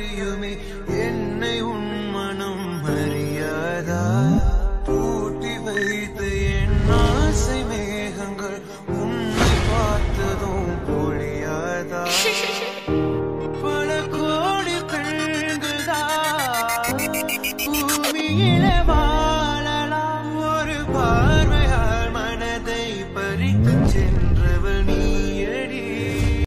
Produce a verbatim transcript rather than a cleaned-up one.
you mean?